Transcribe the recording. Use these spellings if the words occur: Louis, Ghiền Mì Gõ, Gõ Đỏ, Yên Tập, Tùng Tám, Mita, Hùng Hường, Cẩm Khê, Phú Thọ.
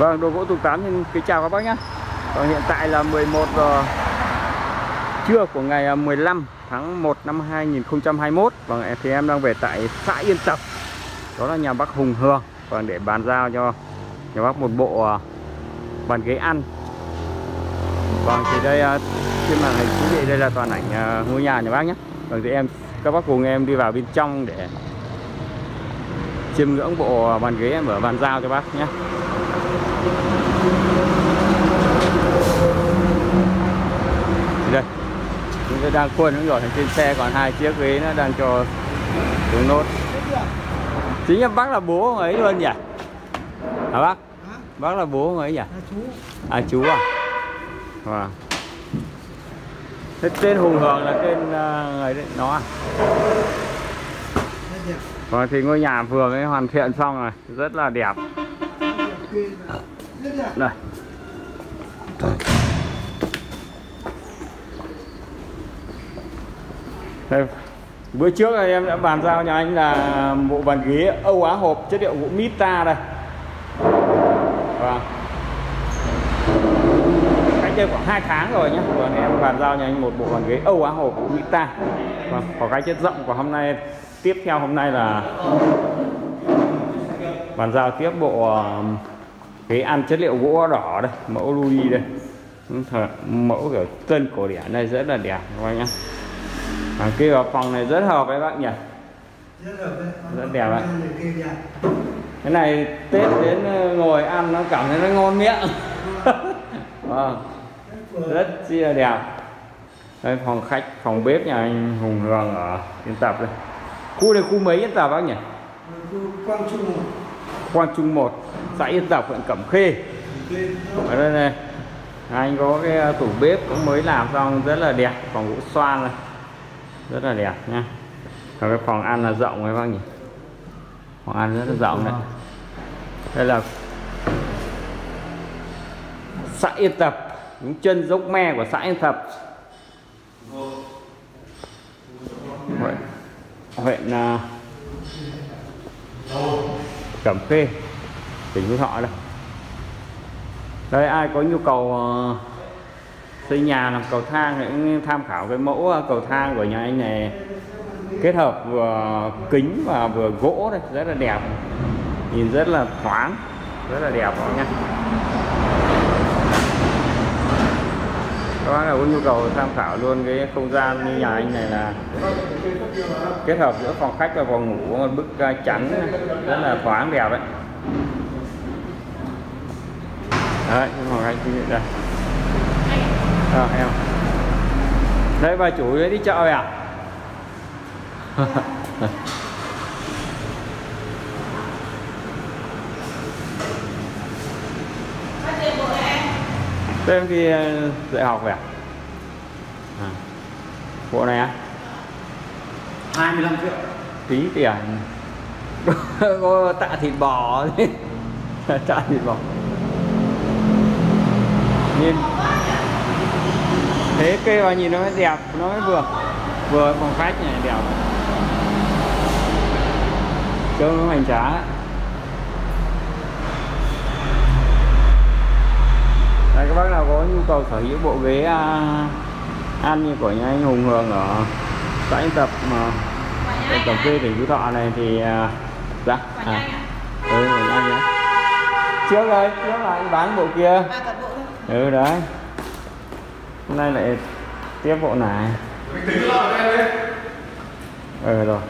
Vâng, đồ gỗ Tùng Tám xin kính chào các bác nhé. Còn hiện tại là 11 giờ trưa của ngày 15 tháng 1 năm 2021. Vâng, thì em đang về tại xã Yên Tập, đó là nhà bác Hùng Hường. Vâng, để bàn giao cho nhà bác một bộ bàn ghế ăn. Vâng, thì đây trên màn hình quý vị đây là toàn ảnh ngôi nhà nhà bác nhé. Vâng, thì các bác cùng em đi vào bên trong để chiêm ngưỡng bộ bàn ghế em ở bàn giao cho bác nhé. Đây, chúng tôi đang khuôn nó rồi, trên xe còn hai chiếc ghế nó đang cho xuống nốt. Chính là bác là bố ông ấy luôn nhỉ? Hả bác? Bác là bố ông ấy nhỉ? À, chú à? Wow. Thế tên Hùng Hường là tên người đấy, nó à? Rồi, thì ngôi nhà vừa mới hoàn thiện xong rồi, rất là đẹp. Đây. Đây. Bữa trước em đã bàn giao cho anh là bộ bàn ghế Âu Á hộp chất liệu gỗ Mita đây. Và cách đây khoảng 2 tháng rồi nhé. Còn em bàn giao cho anh một bộ bàn ghế Âu Á hộp Mita. Và có cái chất rộng của hôm nay, tiếp theo hôm nay là bàn giao tiếp bộ ghế ăn chất liệu gỗ đỏ đây, mẫu Louis đây. Mẫu kiểu tân cổ điển này rất là đẹp các bạn nhé. Cái phòng này rất hợp với bạn nhỉ? Rất hợp đấy. Rất đẹp đấy. Cái này Tết đến ngồi ăn nó cảm thấy nó ngon miệng. Wow. Rất chi là đẹp. Đây, phòng khách, phòng bếp nhà anh Hùng Hường ở Yên Tập đây. Khu này khu mấy Yên Tập bác nhỉ? Quang Trung 1. Quang Trung 1, xã Yên Tập, huyện Cẩm Khê. Ở đây này, anh có cái tủ bếp cũng mới làm xong rất là đẹp, phòng gỗ xoan này. Rất là đẹp nha. Còn cái phòng ăn là rộng các bác nhỉ? Phòng ăn rất là rộng đấy. Đây là xã Yên Tập, những chân dốc me của xã Yên Tập, huyện Cẩm Khê, tỉnh Phú Thọ đây. Đây, ai có nhu cầu xây nhà làm cầu thang thì cũng tham khảo cái mẫu cầu thang của nhà anh này, kết hợp vừa kính và vừa gỗ đây, rất là đẹp, nhìn rất là thoáng, rất là đẹp nha. Các bác nào có nhu cầu tham khảo luôn cái không gian như nhà anh này, là kết hợp giữa phòng khách và phòng ngủ, một bức chắn rất là thoáng đẹp đấy. Đấy, phòng khách như vậy đây. À, em. Đây bà chủ đi chợ về à? Em thì dạy học về à? À. Bộ này á? 25 triệu. Tí tiền. Có tạ thịt bò đi. Tạ thịt bò. Nhìn thế kêu mà nhìn nó mới đẹp, nó mới vừa phòng khách này đẹp, trông nó hoành tráng. Đây, các bác nào có nhu cầu sở hữu bộ ghế ăn như của nhà anh Hùng Hường ở xã Yên Tập mà Cẩm Khê, tỉnh Phú Thọ này thì dạ trước đây là anh bán bộ kia, ừ đấy. Hôm nay lại tiếp bộ này. Tính rồi, em đi. Rồi.